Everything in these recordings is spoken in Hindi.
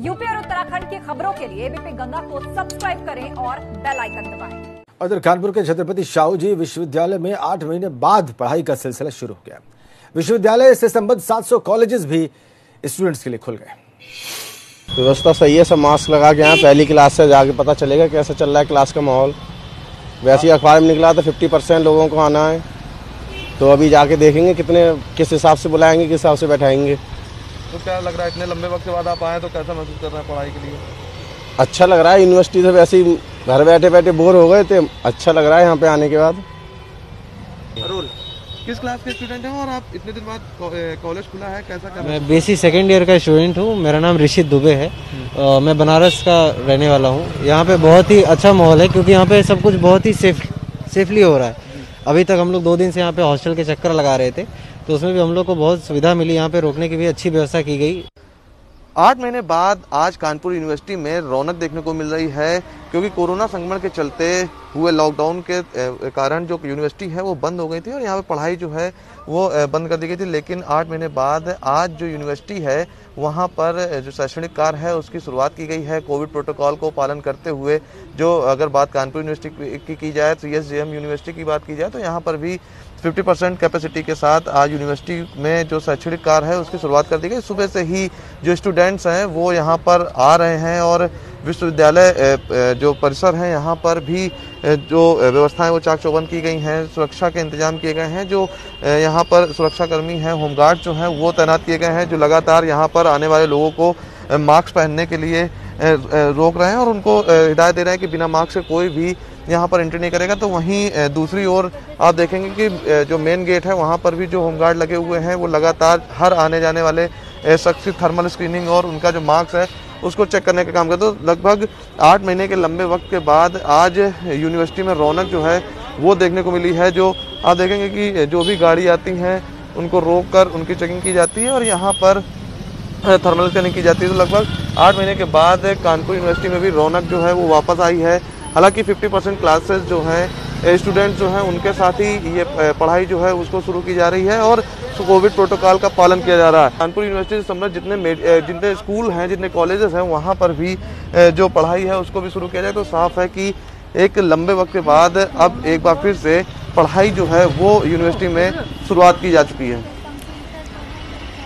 यूपी और उत्तराखंड की खबरों के लिए एबीपी गंगा को सब्सक्राइब करें और बेल आइकन दबाएं। उधर कानपुर के छत्रपति शाहू जी विश्वविद्यालय में 8 महीने बाद पढ़ाई का सिलसिला शुरू हो गया। विश्वविद्यालय से संबद्ध 700 कॉलेजेस भी स्टूडेंट्स के लिए खुल गए। व्यवस्था सही है, सब मास्क लगा के यहाँ पहली क्लास से जाके पता चलेगा कैसा चल रहा है क्लास का माहौल। वैसे ही अखबार में निकला था 50% लोगों को आना है, तो अभी जाके देखेंगे कितने, किस हिसाब से बुलाएंगे, किस हिसाब से बैठाएंगे। तो क्या लग रहा है, इतने लंबे वक्त के बाद आप आए तो कैसा महसूस कर रहे हैं पढ़ाई के लिए? अच्छा लग रहा है, यूनिवर्सिटी से वैसे ही घर बैठे बैठे बोर हो गए थे, अच्छा लग रहा है यहाँ पे आने के बाद। अरुण किस क्लास के स्टूडेंट हैं और आप इतने दिन बाद कॉलेज खुला है, कैसा? मैं बीएससी सेकेंड ईयर का स्टूडेंट हूँ, मेरा नाम ऋषित दुबे है। मैं बनारस का रहने वाला हूँ। यहाँ पे बहुत ही अच्छा माहौल है क्योंकि यहाँ पे सब कुछ बहुत ही सेफली हो रहा है। अभी तक हम लोग 2 दिन से यहाँ पे हॉस्टल के चक्कर लगा रहे थे, तो उसमें भी हम लोग को बहुत सुविधा मिली, यहाँ पे रोकने की भी अच्छी व्यवस्था की गई। 8 महीने बाद आज कानपुर यूनिवर्सिटी में रौनक देखने को मिल रही है क्योंकि कोरोना संक्रमण के चलते हुए लॉकडाउन के कारण जो यूनिवर्सिटी है वो बंद हो गई थी और यहाँ पे पढ़ाई जो है वो बंद कर दी गई थी। लेकिन 8 महीने बाद आज जो यूनिवर्सिटी है वहाँ पर जो शैक्षणिक कार्य है उसकी शुरुआत की गई है कोविड प्रोटोकॉल को पालन करते हुए। जो अगर बात कानपुर यूनिवर्सिटी की जाए, जीएसजेएम यूनिवर्सिटी की बात की जाए, तो यहाँ पर भी 50% कैपेसिटी के साथ आज यूनिवर्सिटी में जो शैक्षणिक कार्य है उसकी शुरुआत कर दी गई। सुबह से ही जो स्टूडेंट्स हैं वो यहाँ पर आ रहे हैं और विश्वविद्यालय जो परिसर है यहाँ पर भी जो व्यवस्थाएं वो चाक चौबंद की गई हैं, सुरक्षा के इंतजाम किए गए हैं। जो यहाँ पर सुरक्षाकर्मी हैं, होमगार्ड जो हैं वो तैनात किए गए हैं, जो लगातार यहाँ पर आने वाले लोगों को मास्क पहनने के लिए रोक रहे हैं और उनको हिदायत दे रहे हैं कि बिना मास्क के कोई भी यहाँ पर एंट्री नहीं करेगा। तो वहीं दूसरी ओर आप देखेंगे कि जो मेन गेट है वहाँ पर भी जो होमगार्ड लगे हुए हैं वो लगातार हर आने जाने वाले शख्स की थर्मल स्क्रीनिंग और उनका जो मार्क्स है उसको चेक करने का काम करते हैं। तो लगभग 8 महीने के लंबे वक्त के बाद आज यूनिवर्सिटी में रौनक जो है वो देखने को मिली है। जो आप देखेंगे कि जो भी गाड़ी आती हैं उनको रोक कर उनकी चेकिंग की जाती है और यहाँ पर थर्मल स्कैनिंग की जाती है। तो लगभग 8 महीने के बाद कानपुर यूनिवर्सिटी में भी रौनक जो है वो वापस आई है। हालांकि 50% क्लासेस जो हैं स्टूडेंट जो हैं उनके साथ ही ये पढ़ाई जो है उसको शुरू की जा रही है और कोविड प्रोटोकॉल का पालन किया जा रहा है। कानपुर यूनिवर्सिटी से संबंधित जितने स्कूल हैं, जितने कॉलेजेस हैं, वहाँ पर भी जो पढ़ाई है उसको भी शुरू किया जाए। तो साफ है कि एक लंबे वक्त के बाद अब एक बार फिर से पढ़ाई जो है वो यूनिवर्सिटी में शुरुआत की जा चुकी है।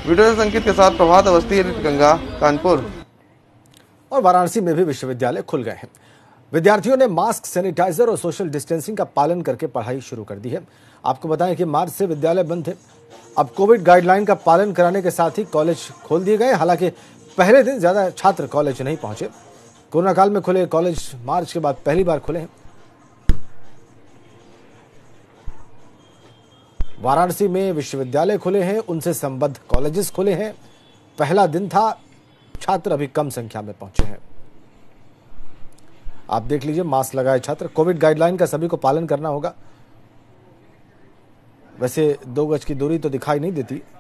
वीडियो संकेत के साथ प्रभात अवस्थी, गंगा, कानपुर। और वाराणसी में भी विश्वविद्यालय खुल गए हैं। विद्यार्थियों ने मास्क, सैनिटाइजर और सोशल डिस्टेंसिंग का पालन करके पढ़ाई शुरू कर दी है। आपको बताएं कि मार्च से विद्यालय बंद थे, अब कोविड गाइडलाइन का पालन कराने के साथ ही कॉलेज खोल दिए गए। हालांकि पहले दिन ज्यादा छात्र कॉलेज नहीं पहुंचे। कोरोना काल में खुले कॉलेज मार्च के बाद पहली बार खुले हैं। वाराणसी में विश्वविद्यालय खुले हैं, उनसे संबद्ध कॉलेजेस खुले हैं। पहला दिन था, छात्र अभी कम संख्या में पहुंचे हैं। आप देख लीजिए, मास्क लगाए छात्र, कोविड गाइडलाइन का सभी को पालन करना होगा। वैसे 2 गज की दूरी तो दिखाई नहीं देती।